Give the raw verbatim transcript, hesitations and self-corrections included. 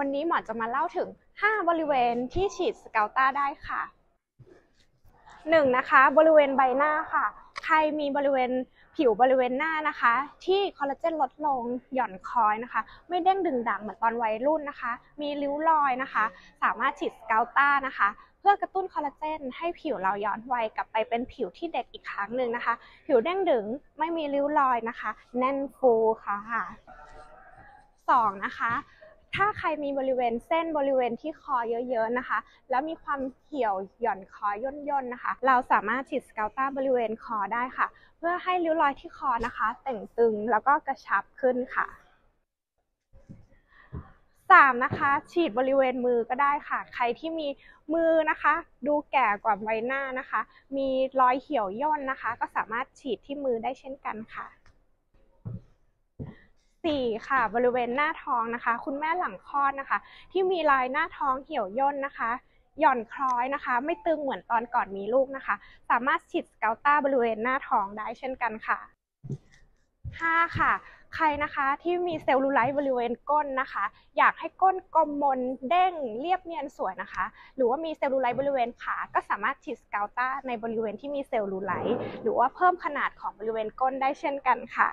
วันนี้หมอจะมาเล่าถึงห้าบริเวณที่ฉีด Sculptra ได้ค่ะ หนึ่ง นะคะบริเวณใบหน้าค่ะใครมีบริเวณผิวบริเวณหน้านะคะที่คอลลาเจนลดลงหย่อนคล้อยนะคะไม่เด้งดึงดังเหมือนตอนวัยรุ่นนะคะมีริ้วรอยนะคะสามารถฉีด Sculptra นะคะเพื่อกระตุ้นคอลลาเจนให้ผิวเราย้อนวัยกลับไปเป็นผิวที่เด็กอีกครั้งหนึ่งนะคะผิวเด้งดึงไม่มีริ้วรอยนะคะแน่นฟูค่ะ สอง นะคะถ้าใครมีบริเวณเส้นบริเวณที่คอเยอะๆนะคะแล้วมีความเหี่ยวหย่อนคอย่นๆ น, นะคะเราสามารถฉีด Sculptra บริเวณคอได้ค่ะเพื่อให้ริ้วรอยที่คอนะคะเต่งตึงแล้วก็กระชับขึ้นค่ะ สาม นะคะฉีดบริเวณมือก็ได้ค่ะใครที่มีมือนะคะดูแก่กว่าใบหน้านะคะมีรอยเหี่ยวย่นนะคะก็สามารถฉีดที่มือได้เช่นกันค่ะ สี่ ค่ะบริเวณหน้าท้องนะคะคุณแม่หลังคลอดนะคะที่มีรอยหน้าท้องเหี่ยวย่นนะคะหย่อนคล้อยนะคะไม่ตึงเหมือนตอนก่อนมีลูกนะคะสามารถฉีด Sculptra บริเวณหน้าท้องได้เช่นกันค่ะ ห้า ค่ะใครนะคะที่มีเซลลูไลท์บริเวณก้นนะคะอยากให้ก้นกลมมนเด้งเรียบเนียนสวยนะคะหรือว่ามีเซลลูไลท์บริเวณขาก็สามารถฉีด Sculptra ในบริเวณที่มีเซลลูไลท์หรือว่าเพิ่มขนาดของบริเวณก้นได้เช่นกันค่ะ